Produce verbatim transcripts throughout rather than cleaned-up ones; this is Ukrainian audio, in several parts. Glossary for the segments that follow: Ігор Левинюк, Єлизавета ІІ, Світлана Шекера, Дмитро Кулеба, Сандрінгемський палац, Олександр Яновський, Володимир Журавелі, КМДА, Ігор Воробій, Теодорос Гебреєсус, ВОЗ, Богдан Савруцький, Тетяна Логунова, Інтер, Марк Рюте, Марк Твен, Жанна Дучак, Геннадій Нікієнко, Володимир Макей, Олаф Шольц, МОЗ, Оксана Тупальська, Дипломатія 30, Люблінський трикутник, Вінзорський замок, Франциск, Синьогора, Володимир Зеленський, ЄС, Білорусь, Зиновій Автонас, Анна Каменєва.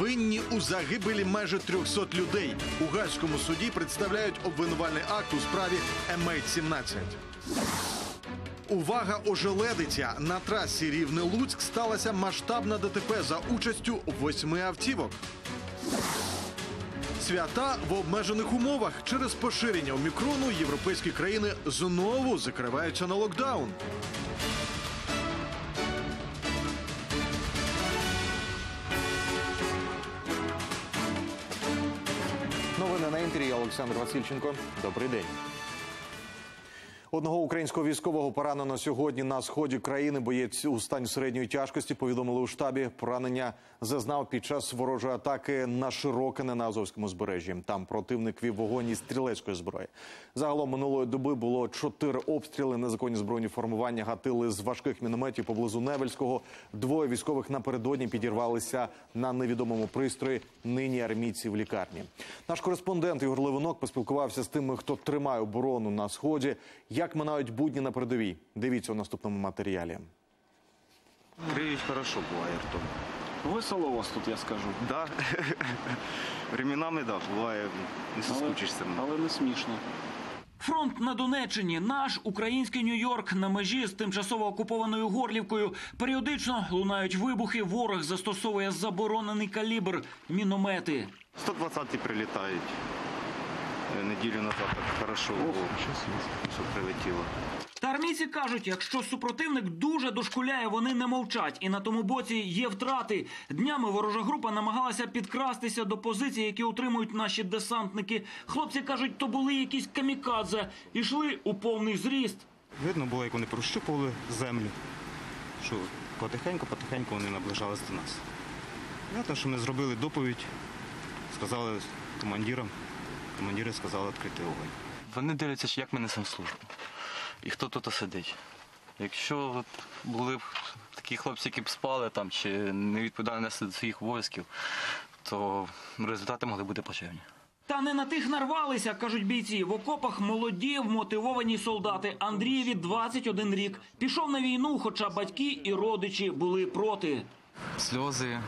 винні у загибелі майже трьохсот людей. У Гаазькому суді представляють обвинувальний акт у справі ем ейч сімнадцять. Увага, ожеледиця! На трасі Рівне-Луцьк сталася масштабна ДТП за участю восьми автівок. Свята в обмежених умовах. Через поширення омікрону європейські країни знову закриваються на локдаун. Новини на Інтері. Олександр Васильченко. Добрий день. Одного українського військового поранено сьогодні на сході країни. Боєць у стані середньої тяжкості, повідомили у штабі. Поранення зазнав під час ворожої атаки на Широкине на Азовському узбережжі. Там противник вів вогонь із стрілецької зброї. Загалом минулої доби було чотири обстріли. Незаконні збройні формування гатили з важких мінометів поблизу Невельського. Двоє військових напередодні підірвалися на невідомому пристрої. Нині армійці в лікарні. Наш кореспондент Ігор Левинюк поспілкувався з тими, хто тримає оборону на сході. Як минають будні на передовій? Дивіться у наступному матеріалі. Кривить хорошо буває ртом. Весело у вас тут, я скажу. Так. Временами, так, буває, не соскучишся. Але не смішно. Фронт на Донеччині, наш український Нью-Йорк, на межі з тимчасово окупованою Горлівкою. Періодично лунають вибухи, ворог застосовує заборонений калібр – міномети. сто двадцятки прилітають. Неділю назад так хорошо було, що прилетіло. Та армійці кажуть, якщо супротивник дуже дошкуляє, вони не мовчать. І на тому боці є втрати. Днями ворожа група намагалася підкрастися до позицій, які отримують наші десантники. Хлопці кажуть, то були якісь камікадзе. Ішли у повний зріст. Видно було, як вони прощупували землю. Що потихеньку-потихеньку вони наближались до нас. Знаєте, що ми зробили доповідь, сказали командирам. Командири сказали відкрити вогонь. Вони дивляться, як ми несемо службу. І хто тут сидить. Якщо були б такі хлопці, які б спали там, чи не відповідали нести до своїх обов'язків, то результати могли бути плачевні. Та не на тих нарвалися, кажуть бійці. В окопах молоді, вмотивовані солдати. Андрієві двадцять один рік. Пішов на війну, хоча батьки і родичі були проти. Сльози,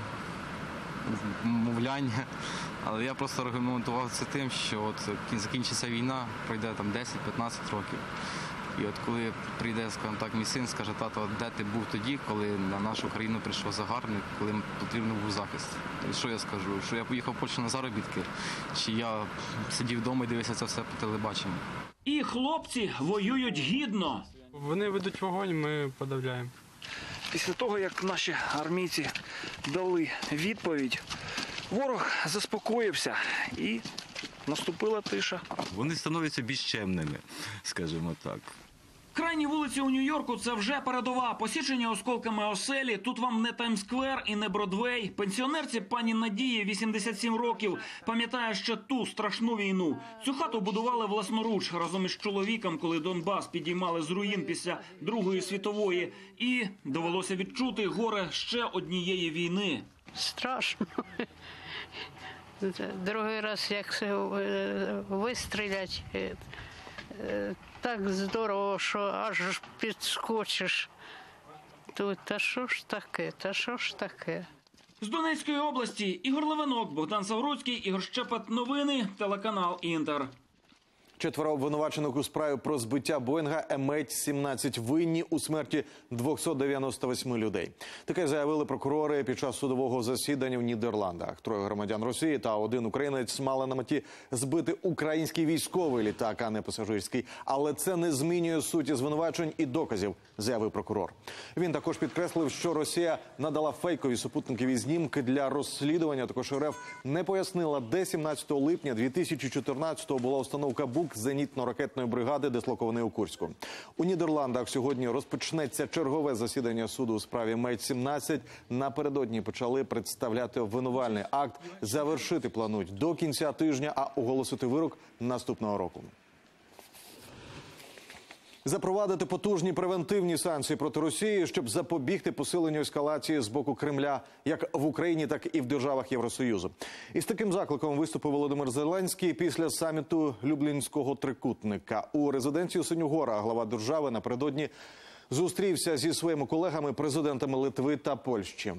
мовляння. Але я просто аргументував це тим, що от закінчиться війна, пройде там десять-п'ятнадцять років. І от коли прийде, скажімо так, мій син, скаже, тато, де ти був тоді, коли на нашу країну прийшов загарбник, коли потрібно був захист? І що я скажу? Що я поїхав в Польщу на заробітки? Чи я сидів вдома і дивився це все по телебаченню? І хлопці воюють гідно. Вони ведуть вогонь, ми подавляємо. Після того, як наші армійці дали відповідь, ворог заспокоївся і наступила тиша. Вони становляться більш чемними, скажімо так. Крайні вулиці у Нью-Йорку – це вже передова. Посічені осколками оселі. Тут вам не Таймс-сквер і не Бродвей. Пенсіонерці пані Надії, вісімдесят сім років, пам'ятає ще ту страшну війну. Цю хату будували власноруч разом із чоловіком, коли Донбас підіймали з руїн після Другої світової. І довелося відчути горе ще однієї війни. Страшно. Другий раз, як вистрілять, так здорово, що аж підскочиш. Та що ж таке, та що ж таке? З Донецької області Ігор Левинюк, Богдан Савруцький, Ігор Щепет. Новини, телеканал «Інтер». Четверо обвинувачених у справі про збиття Боїнга ем ейч сімнадцять винні у смерті двохсот дев'яноста восьми людей. Таке заявили прокурори під час судового засідання в Нідерландах. Троє громадян Росії та один українець мали на меті збити український військовий літак, а не пасажирський. Але це не змінює суті звинувачень і доказів, заявив прокурор. Він також підкреслив, що Росія надала фейкові супутникові знімки для розслідування. Також РФ не пояснила, де сімнадцятого липня дві тисячі чотирнадцятого була установка «Бук» зенітно-ракетної бригади, дислокованої у Курську. У Нідерландах сьогодні розпочнеться чергове засідання суду у справі ем ейч сімнадцять. Напередодні почали представляти обвинувальний акт. Завершити планують до кінця тижня, а оголосити вирок наступного року. Запровадити потужні превентивні санкції проти Росії, щоб запобігти посиленню ескалації з боку Кремля як в Україні, так і в державах Євросоюзу. Із таким закликом виступив Володимир Зеленський після саміту Люблінського трикутника. У резиденції Синьогора глава держави напередодні зустрівся зі своїми колегами, президентами Литви та Польщі.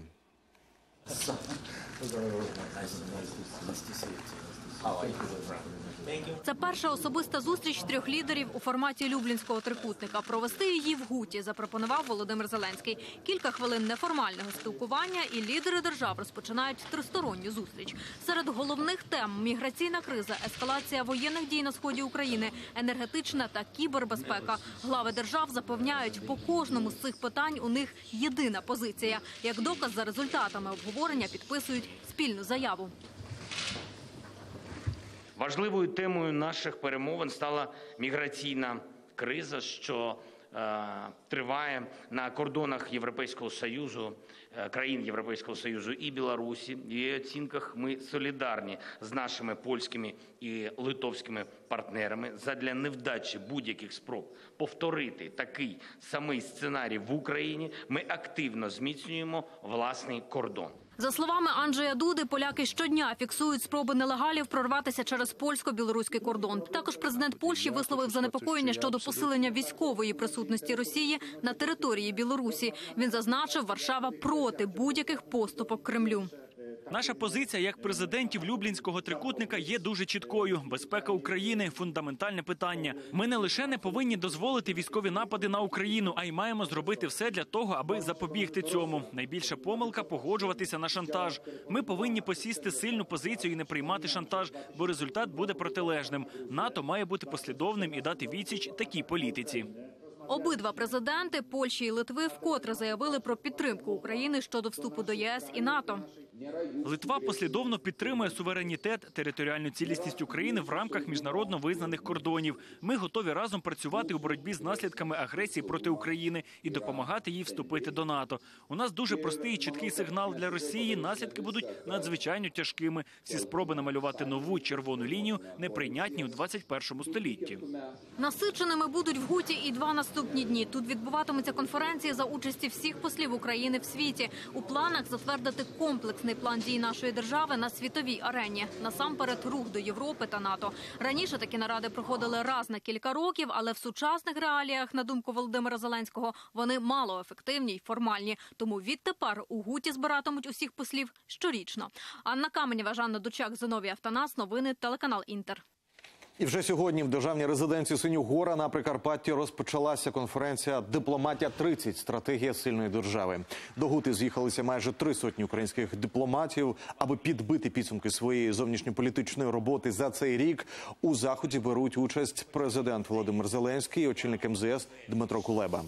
Це перша особиста зустріч трьох лідерів у форматі Люблінського трикутника. Провести її в Гуті запропонував Володимир Зеленський. Кілька хвилин неформального спілкування і лідери держав розпочинають тристоронню зустріч. Серед головних тем – міграційна криза, ескалація воєнних дій на сході України, енергетична та кібербезпека. Глави держав запевняють, по кожному з цих питань у них єдина позиція. Як доказ, за результатами обговорення підписують спільну заяву. Важливою темою наших перемовин стала міграційна криза, що е, триває на кордонах Європейського Союзу, е, країн Європейського Союзу і Білорусі. В її оцінках ми солідарні з нашими польськими і литовськими партнерами задля невдачі будь-яких спроб повторити такий самий сценарій в Україні. Ми активно зміцнюємо власний кордон. За словами Анджея Дуди, поляки щодня фіксують спроби нелегалів прорватися через польсько-білоруський кордон. Також президент Польщі висловив занепокоєння щодо посилення військової присутності Росії на території Білорусі. Він зазначив, Варшава проти будь-яких поступок Кремлю. Наша позиція як президентів Люблінського трикутника є дуже чіткою. Безпека України – фундаментальне питання. Ми не лише не повинні дозволити військові напади на Україну, а й маємо зробити все для того, аби запобігти цьому. Найбільша помилка – погоджуватися на шантаж. Ми повинні посісти сильну позицію і не приймати шантаж, бо результат буде протилежним. НАТО має бути послідовним і дати відсіч такій політиці. Обидва президенти Польщі і Литви вкотре заявили про підтримку України щодо вступу до ЄС і НАТО. Литва послідовно підтримує суверенітет, територіальну цілісність України в рамках міжнародно визнаних кордонів. Ми готові разом працювати у боротьбі з наслідками агресії проти України і допомагати їй вступити до НАТО. У нас дуже простий і чіткий сигнал для Росії. Наслідки будуть надзвичайно тяжкими. Всі спроби намалювати нову червону лінію неприйнятні у двадцять першому столітті. Насиченими будуть в Гуті і два наступні дні. Тут відбуватимуться конференції за участі всіх послів України в світі. У планах затвердити комплекс план дій нашої держави на світовій арені. Насамперед, рух до Європи та НАТО. Раніше такі наради проходили раз на кілька років, але в сучасних реаліях, на думку Володимира Зеленського, вони мало ефективні й формальні. Тому відтепер у Гуті збиратимуть усіх послів щорічно. Анна Каменєва, Жанна Дучак, Зиновій Автонас. Новини, телеканал Інтер. І вже сьогодні в державній резиденції Синьогора на Прикарпатті розпочалася конференція «Дипломатія тридцять. Стратегія сильної держави». До Гути з'їхалися майже три сотні українських дипломатів, аби підбити підсумки своєї зовнішньополітичної роботи за цей рік. У заході беруть участь президент Володимир Зеленський і очільник ем зет ес Дмитро Кулеба.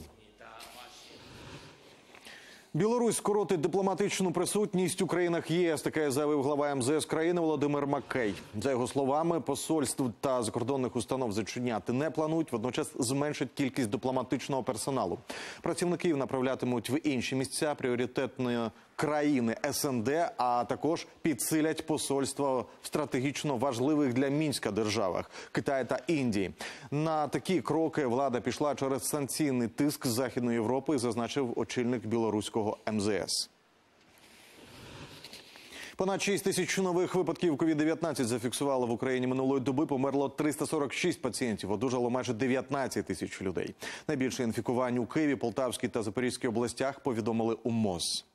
Білорусь скоротить дипломатичну присутність у країнах ЄС, таке заявив глава ем зет ес країни Володимир Макей. За його словами, посольств та закордонних установ зачиняти не планують, водночас зменшать кількість дипломатичного персоналу. Працівників направлятимуть в інші місця пріоритетної країни ес ен де, а також підсилять посольства в стратегічно важливих для Мінська державах – Китаю та Індії. На такі кроки влада пішла через санкційний тиск Західної Європи, зазначив очільник білоруського ем зет ес. Понад шість тисяч нових випадків ковід дев'ятнадцять зафіксували в Україні минулої доби. Померло триста сорок шість пацієнтів, одужало майже дев'ятнадцять тисяч людей. Найбільше інфікувань у Києві, Полтавській та Запорізькій областях, повідомили у МОЗ.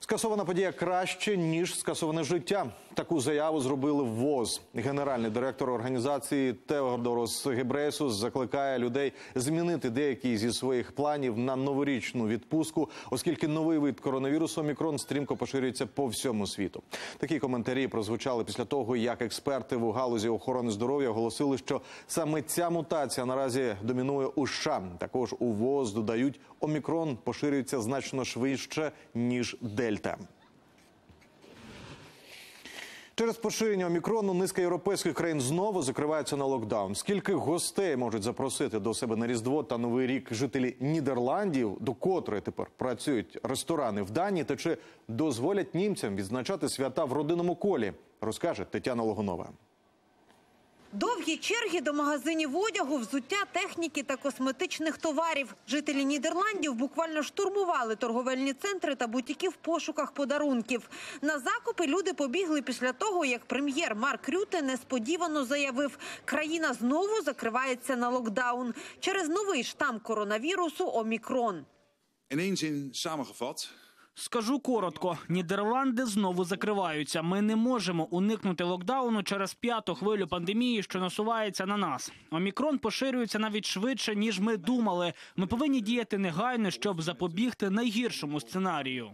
Скасована подія краще, ніж скасоване життя. Таку заяву зробили в ВОЗ. Генеральний директор організації Теодорос Гебреєсус закликає людей змінити деякі зі своїх планів на новорічну відпустку, оскільки новий вид коронавірусу «Омікрон» стрімко поширюється по всьому світу. Такі коментарі прозвучали після того, як експерти в галузі охорони здоров'я оголосили, що саме ця мутація наразі домінує у США. Також у ВОЗ додають, «Омікрон» поширюється значно швидше, ніж «Дельта». Через поширення «Омікрону» низка європейських країн знову закриваються на локдаун. Скільки гостей можуть запросити до себе на Різдво та Новий рік жителі Нідерландів, до котрої тепер працюють ресторани в Данії, та чи дозволять німцям відзначати свята в родинному колі, розкаже Тетяна Логунова. Довгі черги до магазинів одягу, взуття, техніки та косметичних товарів. Жителі Нідерландів буквально штурмували торговельні центри та бутіки в пошуках подарунків. На закупи люди побігли після того, як прем'єр Марк Рюте несподівано заявив, країна знову закривається на локдаун через новий штам коронавірусу «Омікрон». In één zin samengevat, Скажу коротко, Нідерланди знову закриваються. Ми не можемо уникнути локдауну через п'яту хвилю пандемії, що насувається на нас. Омікрон поширюється навіть швидше, ніж ми думали. Ми повинні діяти негайно, щоб запобігти найгіршому сценарію.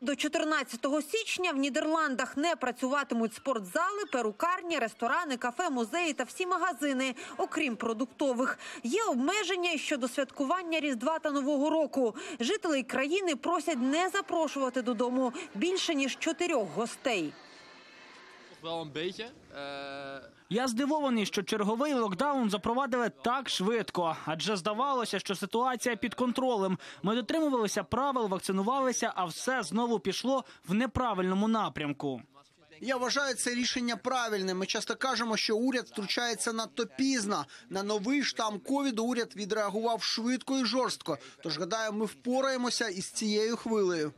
До чотирнадцятого січня в Нідерландах не працюватимуть спортзали, перукарні, ресторани, кафе, музеї та всі магазини, окрім продуктових. Є обмеження щодо святкування Різдва та Нового року. Жителі країни просять не запрошувати додому більше, ніж чотирьох гостей. Я здивований, що черговий локдаун запровадили так швидко, адже здавалося, що ситуація під контролем. Ми дотримувалися правил, вакцинувалися, а все знову пішло в неправильному напрямку. Я вважаю це рішення правильним. Ми часто кажемо, що уряд втручається надто пізно. На новий штам ковіду уряд відреагував швидко і жорстко. Тож, гадаю, ми впораємося із цією хвилею.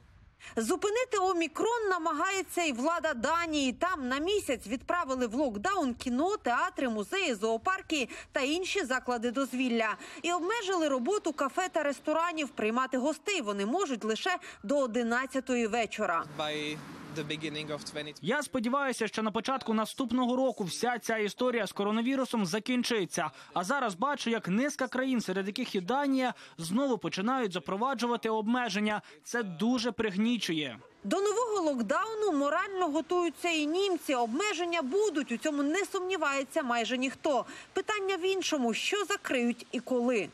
Зупинити омікрон намагається і влада Данії. Там на місяць відправили в локдаун кіно, театри, музеї, зоопарки та інші заклади дозвілля. І обмежили роботу кафе та ресторанів. Приймати гостей вони можуть лише до одинадцятої вечора. Я сподіваюся, що на початку наступного року вся ця історія з коронавірусом закінчиться. А зараз бачу, як низка країн, серед яких і Данія, знову починають запроваджувати обмеження. Це дуже пригнічує. До нового локдауну морально готуються і німці. Обмеження будуть, у цьому не сумнівається майже ніхто. Питання в іншому – що закриють і коли?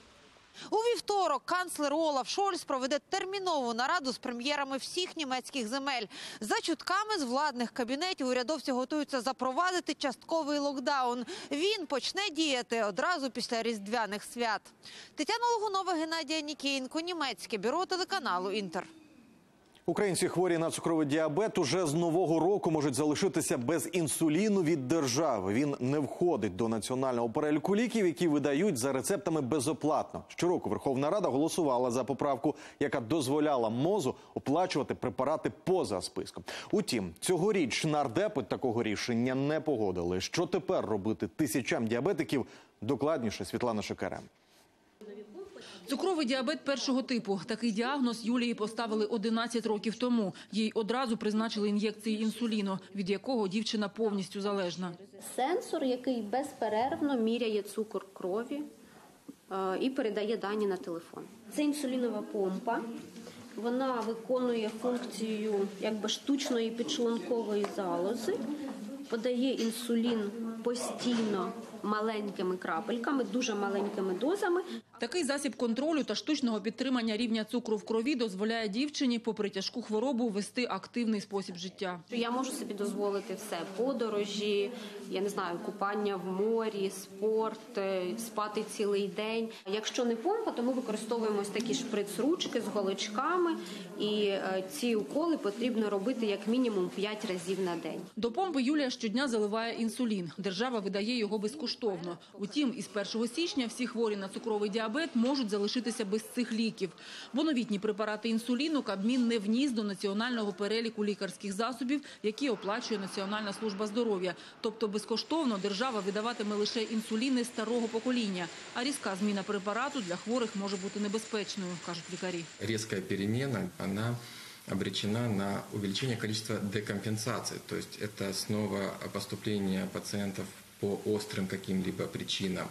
У вівторок канцлер Олаф Шольц проведе термінову нараду з прем'єрами всіх німецьких земель. За чутками з владних кабінетів урядовці готуються запровадити частковий локдаун. Він почне діяти одразу після різдвяних свят. Тетяна Логунова, Геннадій Нікієнко, німецьке бюро телеканалу «Інтер». Українці, хворі на цукровий діабет, уже з нового року можуть залишитися без інсуліну від держави. Він не входить до національного переліку ліків, які видають за рецептами безоплатно. Щороку Верховна Рада голосувала за поправку, яка дозволяла МОЗу оплачувати препарати поза списком. Утім, цьогоріч нардепи такого рішення не погодили. Що тепер робити тисячам діабетиків? Докладніше Світлана Шекера. Цукровий діабет першого типу. Такий діагноз Юлії поставили одинадцять років тому. Їй одразу призначили ін'єкції інсуліну, від якого дівчина повністю залежна. Сенсор, який безперервно міряє цукор крові і передає дані на телефон. Це інсулінова помпа. Вона виконує функцію якби штучної підшлункової залози, подає інсулін постійно маленькими крапельками, дуже маленькими дозами. Такий засіб контролю та штучного підтримання рівня цукру в крові дозволяє дівчині, попри тяжку хворобу, вести активний спосіб життя. Я можу собі дозволити все: подорожі, я не знаю, купання в морі, спорт, спати цілий день. Якщо не помпа, то ми використовуємо такі шприц-ручки з голочками, і ці уколи потрібно робити як мінімум п'ять разів на день. До помпи Юлія щодня заливає інсулін. Держава видає його безкоштовно. Утім, із першого січня всі хворі на цукровий діабет можуть залишитися без цих ліків. Бо новітні препарати інсуліну Кабмін не вніс до національного переліку лікарських засобів, які оплачує Національна служба здоров'я. Тобто безкоштовно держава видаватиме лише інсуліни старого покоління. А різка зміна препарату для хворих може бути небезпечною, кажуть лікарі. Різка переміна, вона обречена на увеличение количества декомпенсаций. То есть это снова поступление пациентов по острым каким-либо причинам,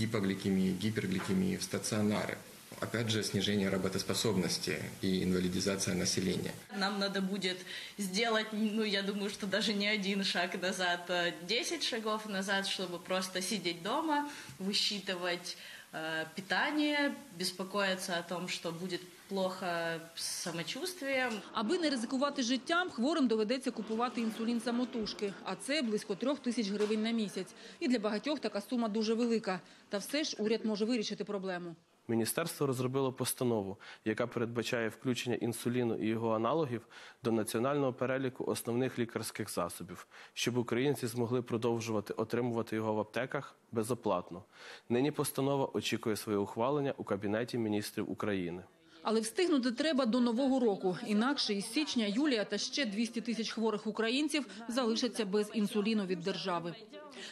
гипогликемии, гипергликемии в стационары. Опять же, снижение работоспособности и инвалидизация населения. Нам надо будет сделать, ну, я думаю, что даже не один шаг назад, а десять шагов назад, чтобы просто сидеть дома, высчитывать э, питание, беспокоиться о том, что будет плохо самочувствием. Аби не ризикувати життям, хворим доведеться купувати інсулін самотужки, а це близько трьох тисяч гривень на місяць. І для багатьох така сума дуже велика. Та все ж уряд може вирішити проблему. Міністерство розробило постанову, яка передбачає включення інсуліну і його аналогів до національного переліку основних лікарських засобів, щоб українці змогли продовжувати отримувати його в аптеках безоплатно. Нині постанова очікує своє ухвалення у Кабінеті міністрів України. Але встигнути треба до Нового року. Інакше із січня Юлія та ще двісті тисяч хворих українців залишаться без інсуліну від держави.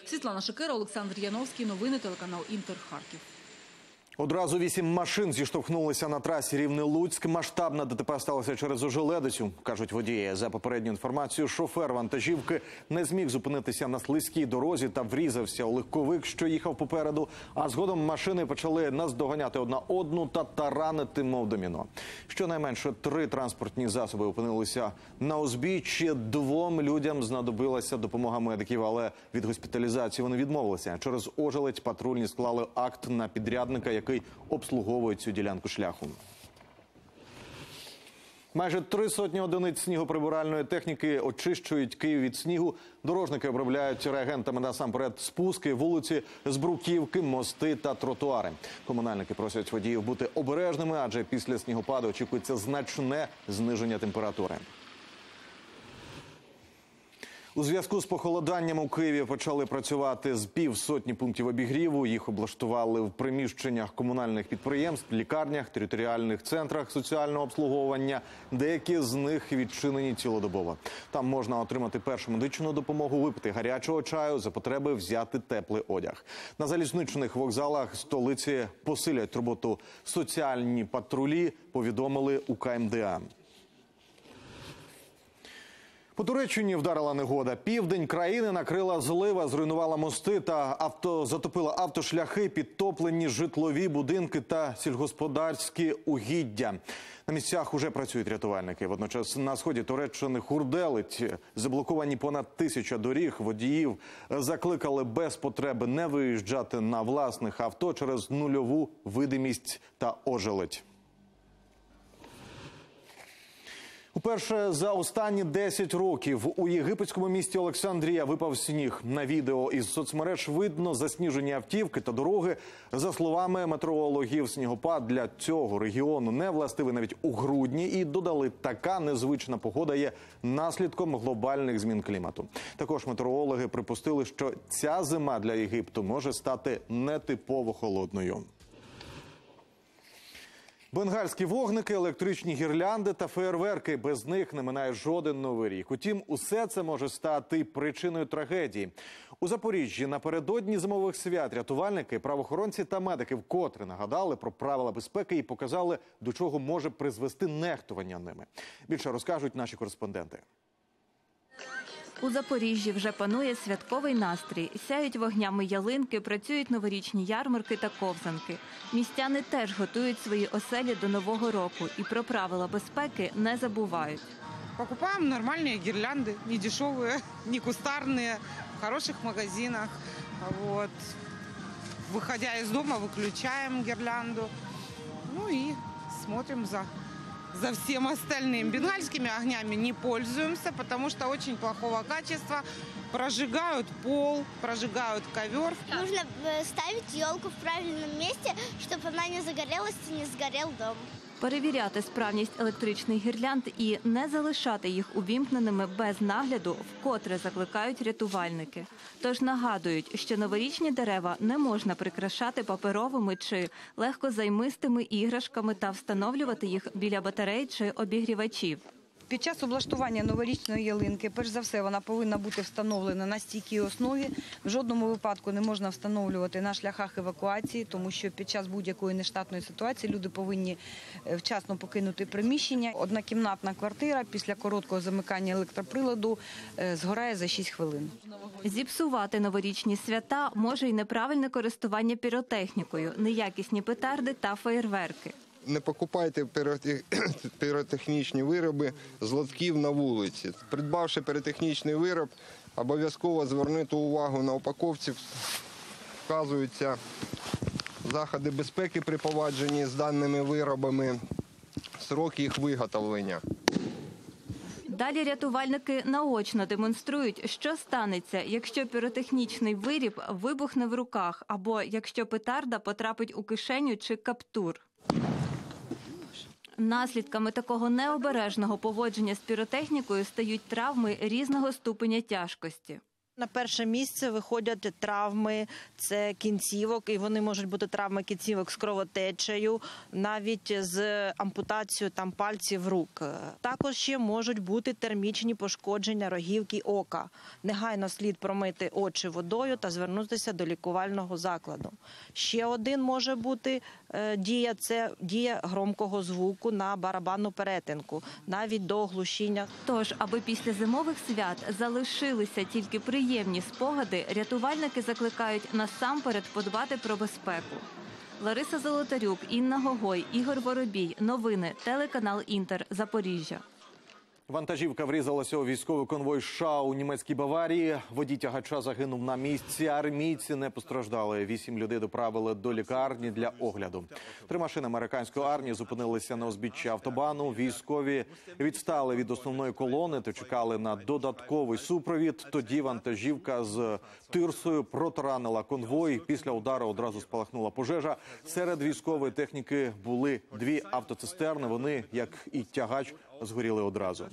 Світлана Шекера, Олександр Яновський, новини телеканал «Інтер», Харків. Одразу вісім машин зіштовхнулися на трасі Рівне-Луцьк. Масштабна ДТП сталося через ожеледицю, кажуть водії. За попередньою інформацією, шофер вантажівки не зміг зупинитися на слизькій дорозі та врізався у легковик, що їхав попереду. А згодом машини почали наздоганяти одна одну та таранити, мов доміно. Щонайменше три транспортні засоби опинилися на узбіччі. Двом людям знадобилася допомога медиків, але від госпіталізації вони відмовилися. Через ожеледь патрульні склали акт на підрядника, який обслуговує цю ділянку шляху. Майже три сотні одиниць снігоприбиральної техніки очищують Київ від снігу. Дорожники обробляють реагентами насамперед спуски, вулиці, збруківки, мости та тротуари. Комунальники просять водіїв бути обережними, адже після снігопаду очікується значне зниження температури. У зв'язку з похолоданням у Києві почали працювати з півсотні пунктів обігріву. Їх облаштували в приміщеннях комунальних підприємств, лікарнях, територіальних центрах соціального обслуговування. Деякі з них відчинені цілодобово. Там можна отримати першу медичну допомогу, випити гарячого чаю, за потреби взяти теплий одяг. На залізничних вокзалах столиці посилять роботу соціальні патрулі, повідомили у КМДА. По Туреччині вдарила негода. Південь країни накрила злива, зруйнувала мости та авто... затопила автошляхи, підтоплені житлові будинки та сільгосподарські угіддя. На місцях уже працюють рятувальники. Водночас на сході Туреччини хурделить. Заблоковані понад тисяча доріг. Водіїв закликали без потреби не виїжджати на власних авто через нульову видимість та ожеледь. Уперше за останні десять років у єгипетському місті Олександрія випав сніг. На відео із соцмереж видно засніжені автівки та дороги. За словами метеорологів, снігопад для цього регіону не властивий навіть у грудні. І додали, така незвична погода є наслідком глобальних змін клімату. Також метеорологи припустили, що ця зима для Єгипту може стати нетипово холодною. Бенгальські вогники, електричні гірлянди та феєрверки. Без них не минає жоден Новий рік. Утім, усе це може стати причиною трагедії. У Запоріжжі напередодні зимових свят рятувальники, правоохоронці та медики вкотре нагадали про правила безпеки і показали, до чого може призвести нехтування ними. Більше розкажуть наші кореспонденти. У Запоріжжі вже панує святковий настрій. Сяють вогнями ялинки, працюють новорічні ярмарки та ковзанки. Містяни теж готують свої оселі до Нового року і про правила безпеки не забувають. Покупаємо нормальні гірлянди, не дешеві, не кустарні, в хороших магазинах. Вот. Виходя із дому, виключаємо гірлянду. Ну і дивимося за... За всем остальным. Бенгальскими огнями не пользуемся, потому что очень плохого качества. Прожигают пол, прожигают ковер. Нужно ставить елку в правильном месте, чтобы она не загорелась и не сгорел дом. Перевіряти справність електричних гірлянд і не залишати їх увімкненими без нагляду вкотре закликають рятувальники. Тож нагадують, що новорічні дерева не можна прикрашати паперовими чи легкозаймистими іграшками та встановлювати їх біля батарей чи обігрівачів. Під час облаштування новорічної ялинки, перш за все, вона повинна бути встановлена на стійкій основі. В жодному випадку не можна встановлювати на шляхах евакуації, тому що під час будь-якої нештатної ситуації люди повинні вчасно покинути приміщення. Однокімнатна квартира після короткого замикання електроприладу згорає за шість хвилин. Зіпсувати новорічні свята може й неправильне користування піротехнікою, неякісні петарди та феєрверки. Не покупайте піротехнічні вироби з лотків на вулиці. Придбавши піротехнічний вироб, обов'язково звернути увагу на упаковці. Вказуються заходи безпеки при поводженні з даними виробами, строк їх виготовлення. Далі рятувальники наочно демонструють, що станеться, якщо піротехнічний виріб вибухне в руках або якщо петарда потрапить у кишеню чи каптур. Наслідками такого необережного поводження з піротехнікою стають травми різного ступеня тяжкості. На перше місце виходять травми, це кінцівок, і вони можуть бути травми кінцівок з кровотечею, навіть з ампутацією там пальців рук. Також ще можуть бути термічні пошкодження рогівки ока. Негайно слід промити очі водою та звернутися до лікувального закладу. Ще один може бути дія, це дія громкого звуку на барабанну перетинку, навіть до оглушіння. Тож, аби після зимових свят залишилися тільки приємні спогади, рятувальники закликають насамперед подбати про безпеку. Лариса Золотарюк, Інна Гогой, Ігор Воробій. Новини. Телеканал «Інтер». Запоріжжя. Вантажівка врізалася у військовий конвой США у німецькій Баварії. Водій тягача загинув на місці. Армійці не постраждали. Вісім людей доправили до лікарні для огляду. Три машини американської армії зупинилися на узбіччі автобану. Військові відстали від основної колони та чекали на додатковий супровід. Тоді вантажівка з тирсою протаранила конвой. Після удару одразу спалахнула пожежа. Серед військової техніки були дві автоцистерни. Вони, як і тягач, згоріли одразу.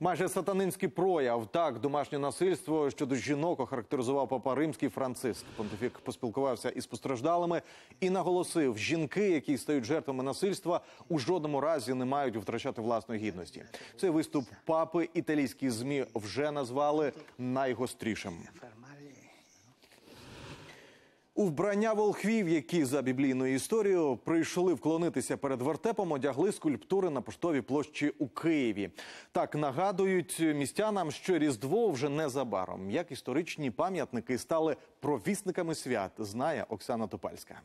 Майже сатанинський прояв – так домашнє насильство щодо жінок охарактеризував папа римський Франциск. Понтифік поспілкувався із постраждалими і наголосив, жінки, які стають жертвами насильства, у жодному разі не мають втрачати власної гідності. Цей виступ папи італійські ЗМІ вже назвали найгострішим. У вбрання волхвів, які за біблійною історією прийшли вклонитися перед вертепом, одягли скульптури на Поштовій площі у Києві. Так нагадують містянам, що Різдво вже незабаром. Як історичні пам'ятники стали провісниками свят, знає Оксана Тупальська.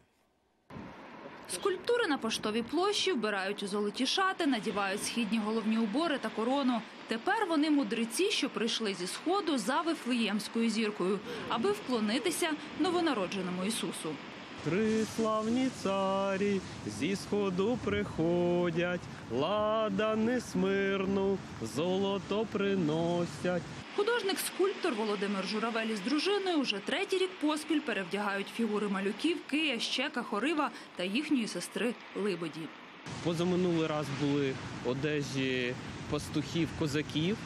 Скульптури на Поштовій площі вбирають у золоті шати, надівають східні головні убори та корону. Тепер вони мудреці, що прийшли зі Сходу за Вифлеємською зіркою, аби вклонитися новонародженому Ісусу. Три славні царі зі Сходу приходять, ладани смирну, золото приносять. Художник-скульптор Володимир Журавелі з дружиною уже третій рік поспіль перевдягають фігури малюків Кия, Щека, Хорива та їхньої сестри Либоді. Позаминулий раз були одежі пастухів, козаків,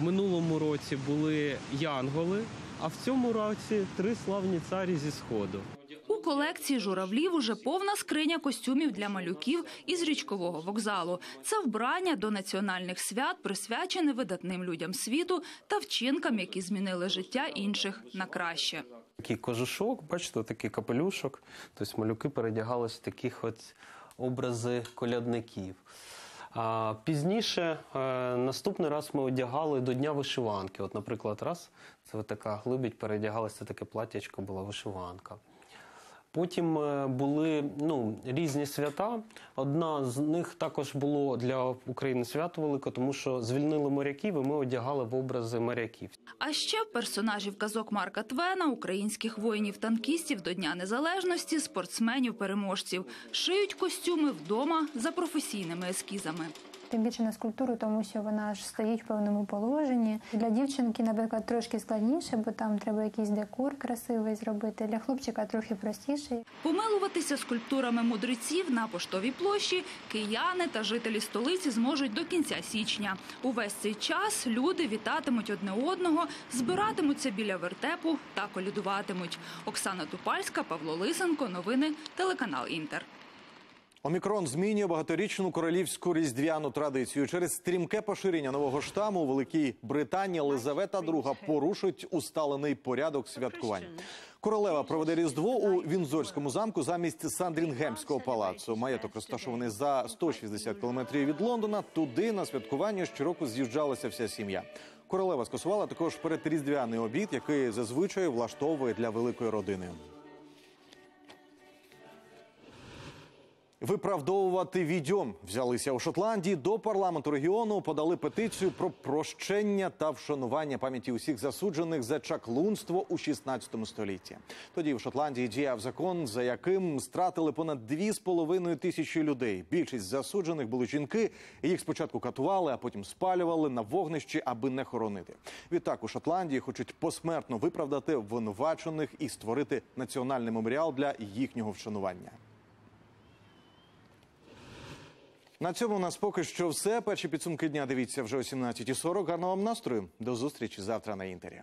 в минулому році були янголи, а в цьому році три славні царі зі Сходу. У колекції журавлів уже повна скриня костюмів для малюків із Річкового вокзалу. Це вбрання до національних свят, присвячене видатним людям світу та вчинкам, які змінили життя інших на краще. Такий кожушок, бачите, такий капелюшок. Тобто малюки передягалися в таких от образи колядників. А пізніше, наступний раз ми одягали до Дня вишиванки. От, наприклад, раз, це така Либідь передягалася, таке платтячко була вишиванка. Потім були ну, різні свята. Одна з них також було для України свято велике, тому що звільнили моряків, і ми одягали в образи моряків. А ще персонажів казок Марка Твена, українських воїнів-танкістів до Дня Незалежності, спортсменів-переможців. Шиють костюми вдома за професійними ескізами. Тим більше на скульптуру, тому що вона ж стоїть в певному положенні. Для дівчинки, наприклад, трошки складніше, бо там треба якийсь декор красивий зробити. Для хлопчика трохи простіше. Помилуватися скульптурами мудреців на Поштовій площі кияни та жителі столиці зможуть до кінця січня. Увесь цей час люди вітатимуть одне одного, збиратимуться біля вертепу та колядуватимуть. Оксана Тупальська, Павло Лисенко. Новини. Телеканал «Інтер». Омікрон змінює багаторічну королівську різдвяну традицію. Через стрімке поширення нового штаму у Великій Британії Єлизавета друга порушить усталений порядок святкувань. Королева проведе Різдво у Вінзорському замку замість Сандрінгемського палацу. Маєток розташований за сто шістдесят кілометрів від Лондона. Туди на святкування щороку з'їжджалася вся сім'я. Королева скасувала також передріздвяний обід, який зазвичай влаштовує для великої родини. Виправдовувати відьом взялися у Шотландії. До парламенту регіону подали петицію про прощення та вшанування пам'яті усіх засуджених за чаклунство у шістнадцятому столітті. Тоді в Шотландії діяв закон, за яким стратили понад дві з половиною тисячі людей. Більшість засуджених були жінки. Їх спочатку катували, а потім спалювали на вогнищі, аби не хоронити. Відтак у Шотландії хочуть посмертно виправдати винувачених і створити національний меморіал для їхнього вшанування. На цьому у нас поки що все. Перші підсумки дня дивіться вже о сімнадцятій сорок. Гарного вам настрою. До зустрічі завтра на Інтері.